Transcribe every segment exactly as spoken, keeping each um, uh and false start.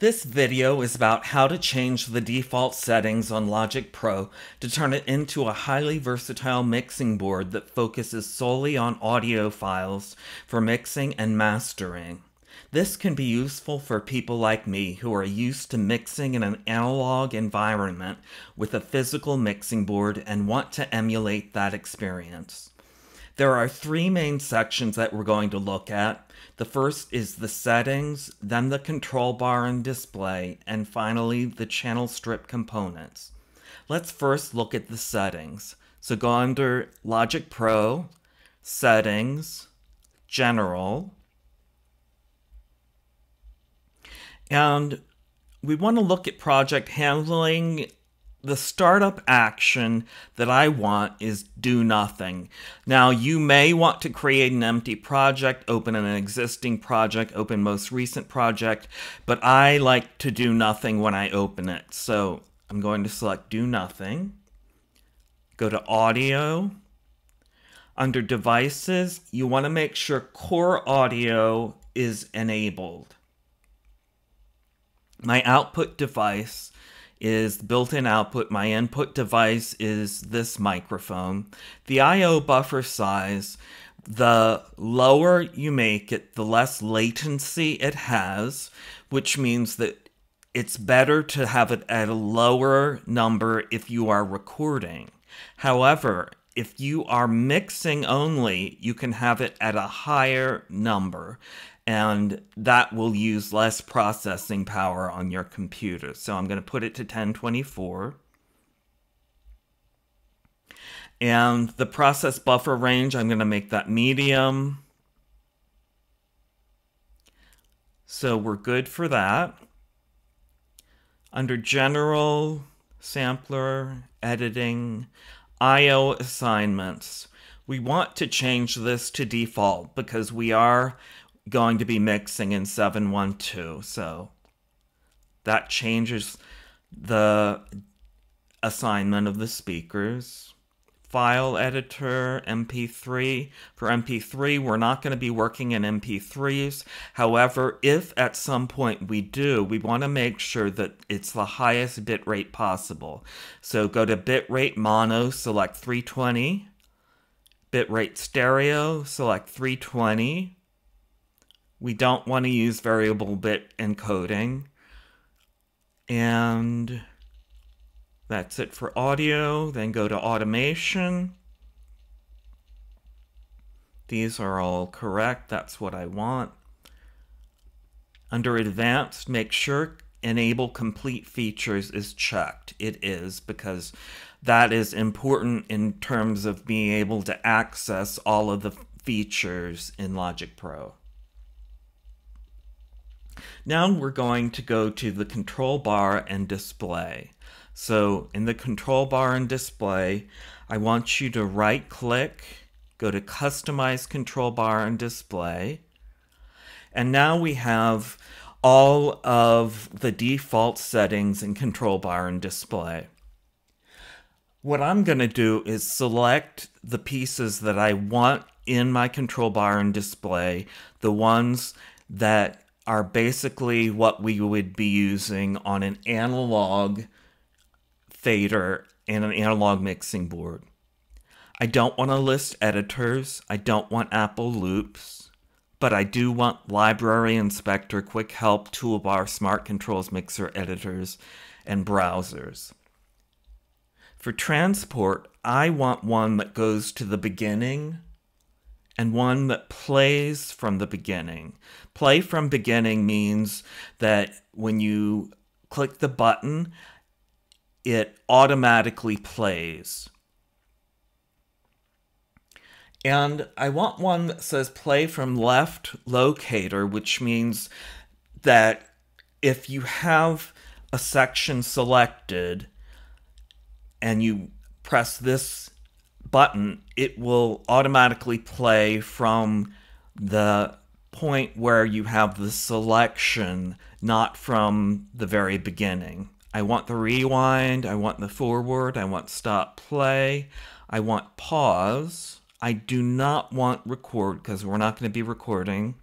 This video is about how to change the default settings on Logic Pro to turn it into a highly versatile mixing board that focuses solely on audio files for mixing and mastering. This can be useful for people like me who are used to mixing in an analog environment with a physical mixing board and want to emulate that experience. There are three main sections that we're going to look at. The first is the settings, then the control bar and display, and finally the channel strip components. Let's first look at the settings. So go under Logic Pro, Settings, General, and we want to look at project handling. The startup action that I want is do nothing. Now, you may want to create an empty project, open an existing project, open most recent project, but I like to do nothing when I open it. So I'm going to select do nothing, go to audio. Under devices, you want to make sure Core Audio is enabled. My output device is built-in output. My input device is this microphone. The I O buffer size, the lower you make it, the less latency it has, which means that it's better to have it at a lower number if you are recording. However, if you are mixing only, you can have it at a higher number, and that will use less processing power on your computer. So I'm going to put it to ten twenty-four. And the process buffer range, I'm going to make that medium. So we're good for that. Under General, Sampler, Editing, I O Assignments. We want to change this to default because we are going to be mixing in seven one two, so that changes the assignment of the speakers. File editor, M P three. For M P three, we're not going to be working in M P threes. However, if at some point we do, we want to make sure that it's the highest bitrate possible. So go to bitrate mono, select three twenty. Bitrate stereo, select three twenty. We don't want to use variable bit encoding. And that's it for audio. Then go to automation. These are all correct. That's what I want. Under advanced, make sure enable complete features is checked. It is, because that is important in terms of being able to access all of the features in Logic Pro. Now we're going to go to the control bar and display. So in the control bar and display, I want you to right click, go to customize control bar and display. And now we have all of the default settings in control bar and display. What I'm going to do is select the pieces that I want in my control bar and display, the ones that are basically what we would be using on an analog fader and an analog mixing board. I don't want to list editors. I don't want Apple loops, but I do want library inspector, quick help, toolbar, smart controls, mixer editors, and browsers. For transport, I want one that goes to the beginning and one that plays from the beginning. Play from beginning means that when you click the button, it automatically plays. And I want one that says play from left locator, which means that if you have a section selected and you press this button, it will automatically play from the point where you have the selection, not from the very beginning. I want the rewind, I want the forward, I want stop play, I want pause. I do not want record because we're not going to be recording.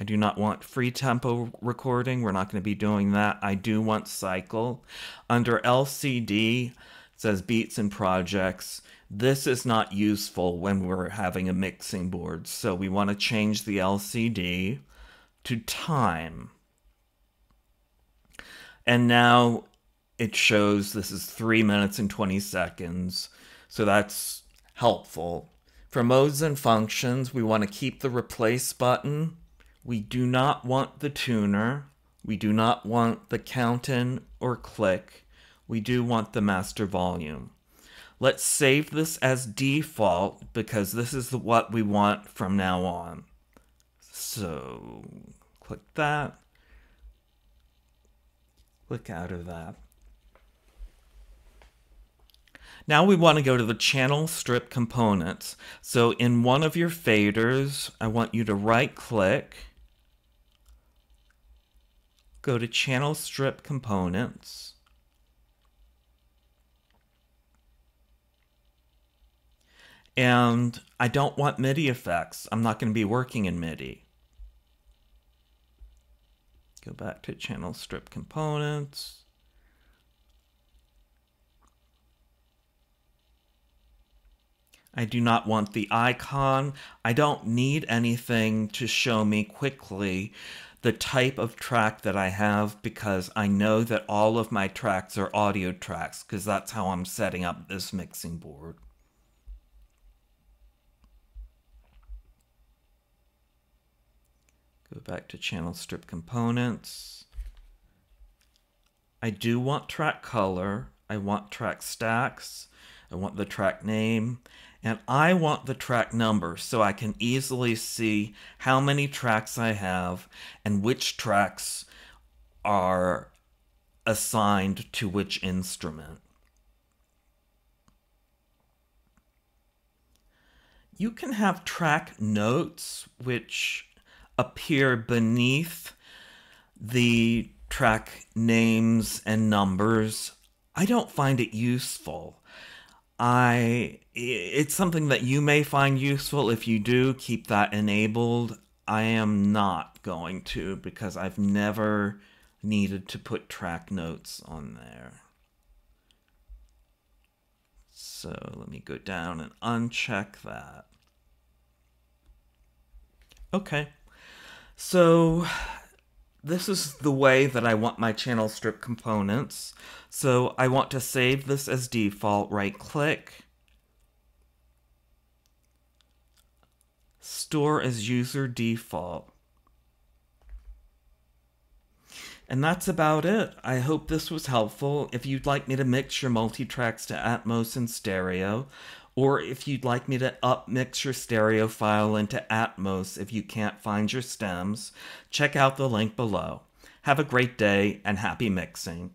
I do not want free tempo recording. We're not going to be doing that. I do want cycle. Under L C D, it says beats and projects. This is not useful when we're having a mixing board. So we want to change the L C D to time. And now it shows this is three minutes and twenty seconds. So that's helpful. For modes and functions, we want to keep the replace button. We do not want the tuner. We do not want the count in or click. We do want the master volume. Let's save this as default because this is what we want from now on. So click that. Click out of that. Now we want to go to the channel strip components. So in one of your faders, I want you to right click, go to channel strip components. And I don't want MIDI effects. I'm not going to be working in MIDI. Go back to channel strip components. I do not want the icon. I don't need anything to show me quickly the type of track that I have because I know that all of my tracks are audio tracks because that's how I'm setting up this mixing board. Go back to channel strip components. I do want track color. I want track stacks. I want the track name. And I want the track number so I can easily see how many tracks I have and which tracks are assigned to which instrument. You can have track notes which appear beneath the track names and numbers. I don't find it useful. I, it's something that you may find useful. If you do, keep that enabled. I am not going to because I've never needed to put track notes on there. So let me go down and uncheck that. Okay, so this is the way that I want my channel strip components. So I want to save this as default, right click, store as user default. And that's about it. I hope this was helpful. If you'd like me to mix your multitracks to Atmos and stereo, or if you'd like me to upmix your stereo file into Atmos if you can't find your stems, check out the link below. Have a great day and happy mixing.